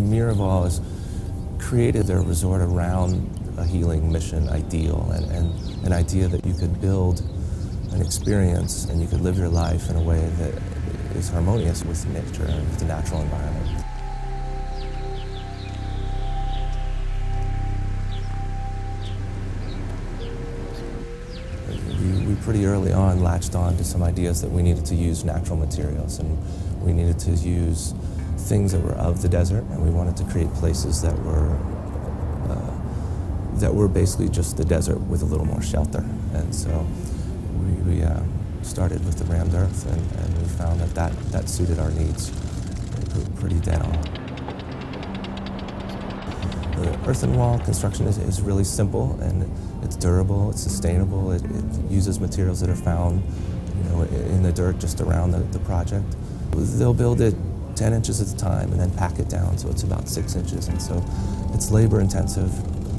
Miraval has created their resort around a healing mission ideal and an idea that you could build an experience and you could live your life in a way that is harmonious with nature and with the natural environment. We pretty early on latched on to some ideas that we needed to use natural materials and we needed to use things that were of the desert, and we wanted to create places that were basically just the desert with a little more shelter. And so we started with the rammed earth, and we found that suited our needs pretty dead on. The earthen wall construction is really simple, and it's durable, it's sustainable, it uses materials that are found, you know, in the dirt just around the project. They'll build it 10 inches at a time and then pack it down, so it's about 6 inches, and so it's labor intensive,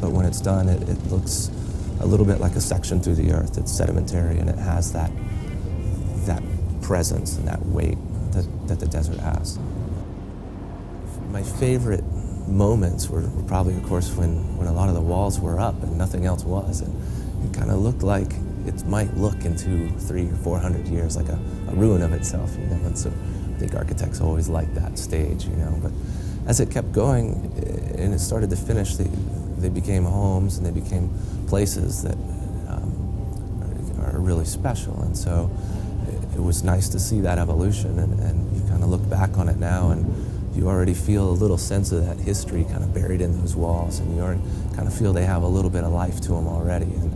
but when it's done it looks a little bit like a section through the earth. It's sedimentary and it has that presence and that weight that the desert has. My favorite moments were probably, of course, when a lot of the walls were up and nothing else was, and it kind of looked like it might look in 200, 300, or 400 years like a ruin of itself, you know. And so I think architects always liked that stage, you know. But as it kept going and it started to finish, they became homes and they became places that are really special. And so it was nice to see that evolution, and you kind of look back on it now and you already feel a little sense of that history kind of buried in those walls, and you already kind of feel they have a little bit of life to them already, and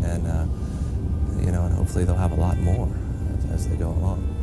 you know, and hopefully they'll have a lot more as they go along.